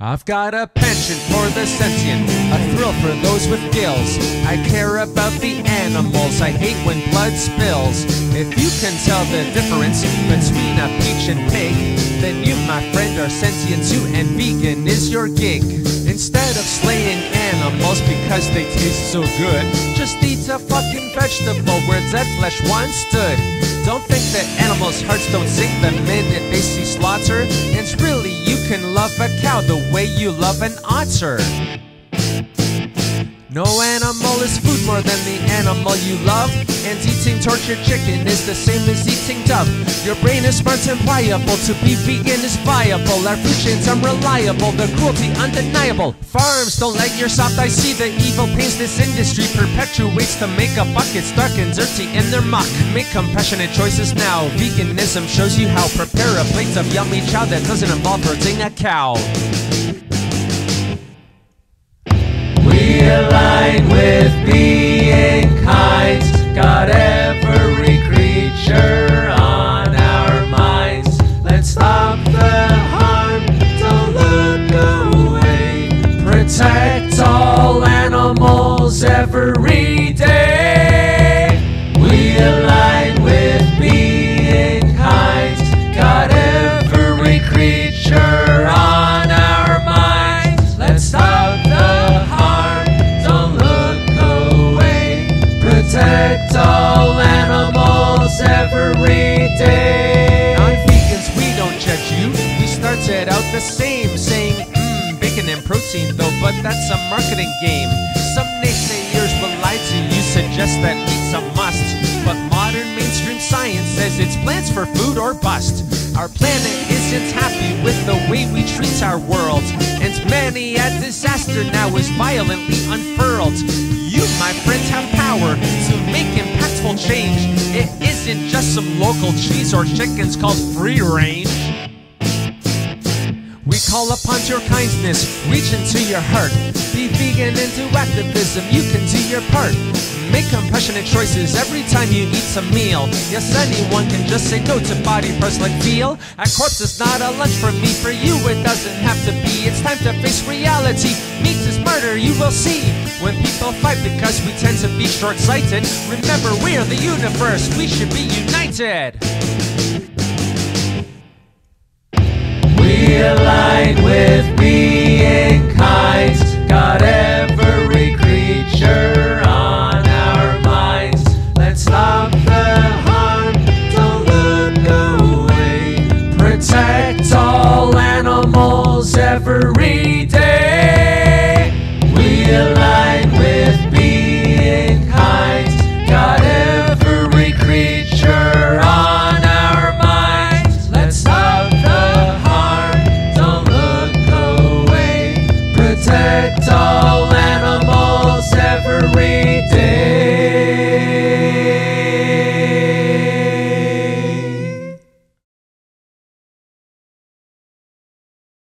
I've got a penchant for the sentient, a thrill for those with gills. I care about the animals, I hate when blood spills. If you can tell the difference between a peach and pig, then you, my friend, are sentient too, and vegan is your gig. Instead of slaying animals because they taste so good, just eat a fucking vegetable where dead flesh once stood. Don't think that animals' hearts don't sink the minute they see slaughter, and really you can love a cow the way you love an otter. No animal is food more than the animal you love, and eating tortured chicken is the same as eating dove. Your brain is smart and pliable, to be vegan is viable. Our food chains unreliable, the cruelty undeniable. Farms don't like your soft, I see the evil pains this industry perpetuates to make a bucket stuck and dirty in their muck. Make compassionate choices now, veganism shows you how. Prepare a plate of yummy chow that doesn't involve hurting a cow. We align with being kind, got every creature on our minds. Let's stop the harm, don't look away. Protect all animals every day. We align with being kind, got every creature on our minds. Let's stop the harm, protect all animals every day. Non-vegans, we don't judge you, we started out the same, saying bacon and protein though, but that's a marketing game. Some naysayers will lie to you, suggest that meat's a must, but modern mainstream science says it's plants for food or bust. Our planet isn't happy with the way we treat our world, and many a disaster now is violently unfurled. You, my friends, have power to make impactful change. It isn't just some local cheese or chickens called free range. We call upon your kindness, reach into your heart. Be vegan and do activism, you can do your part. Make compassionate choices every time you eat some meal. Yes, anyone can just say no to body parts like veal. A corpse is not a lunch for me, for you it doesn't have to be. It's time to face reality, meat is murder, you will see. When people fight because we tend to be short-sighted, remember we are the universe, we should be united. We align with being kind, got every creature on our minds. Let's stop the harm, don't look away. Protect all animals every day.